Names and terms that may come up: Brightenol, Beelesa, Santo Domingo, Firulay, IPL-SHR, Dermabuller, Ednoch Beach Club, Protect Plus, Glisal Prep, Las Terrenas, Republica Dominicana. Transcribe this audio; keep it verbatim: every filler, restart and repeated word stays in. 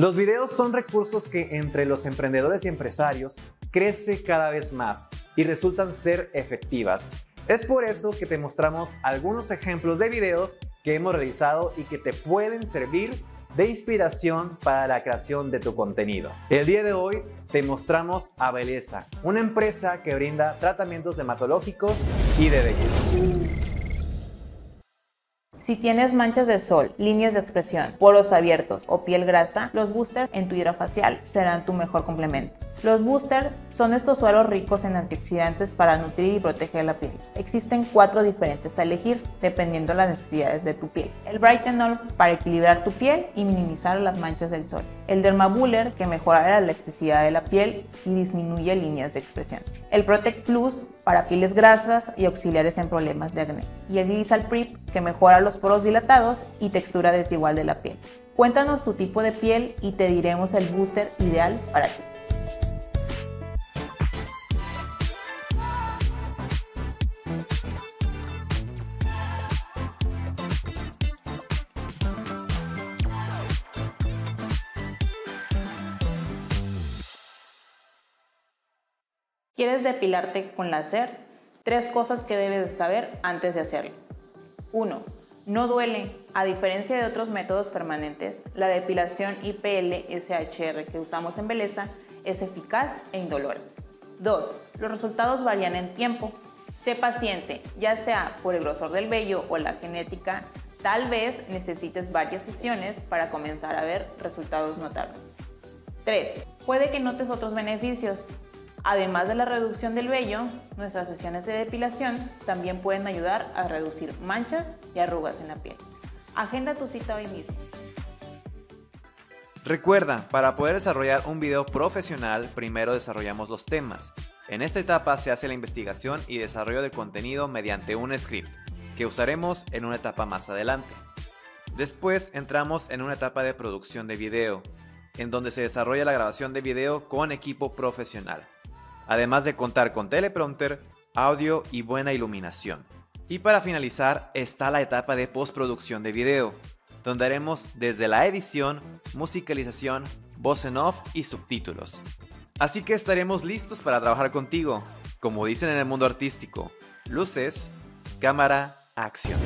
Los videos son recursos que entre los emprendedores y empresarios crece cada vez más y resultan ser efectivas. Es por eso que te mostramos algunos ejemplos de videos que hemos realizado y que te pueden servir de inspiración para la creación de tu contenido. El día de hoy te mostramos a Beelesa, una empresa que brinda tratamientos dermatológicos y de belleza. Si tienes manchas de sol, líneas de expresión, poros abiertos o piel grasa, los boosters en tu hidrofacial serán tu mejor complemento. Los boosters son estos sueros ricos en antioxidantes para nutrir y proteger la piel. Existen cuatro diferentes a elegir dependiendo las necesidades de tu piel. El Brightenol para equilibrar tu piel y minimizar las manchas del sol. El Dermabuller que mejora la elasticidad de la piel y disminuye líneas de expresión. El Protect Plus para pieles grasas y auxiliares en problemas de acné. Y el Glisal Prep que mejora los poros dilatados y textura desigual de la piel. Cuéntanos tu tipo de piel y te diremos el booster ideal para ti. ¿Quieres depilarte con láser? Tres cosas que debes saber antes de hacerlo. uno. No duele. A diferencia de otros métodos permanentes, la depilación I P L S H R que usamos en Beelesa es eficaz e indolora. dos. Los resultados varían en tiempo. Sé paciente, ya sea por el grosor del vello o la genética, tal vez necesites varias sesiones para comenzar a ver resultados notables. tres. Puede que notes otros beneficios. Además de la reducción del vello, nuestras sesiones de depilación también pueden ayudar a reducir manchas y arrugas en la piel. Agenda tu cita hoy mismo. Recuerda, para poder desarrollar un video profesional, primero desarrollamos los temas. En esta etapa se hace la investigación y desarrollo del contenido mediante un script, que usaremos en una etapa más adelante. Después entramos en una etapa de producción de video, en donde se desarrolla la grabación de video con equipo profesional. Además de contar con teleprompter, audio y buena iluminación. Y para finalizar está la etapa de postproducción de video, donde haremos desde la edición, musicalización, voz en off y subtítulos. Así que estaremos listos para trabajar contigo, como dicen en el mundo artístico. Luces, cámara, acción.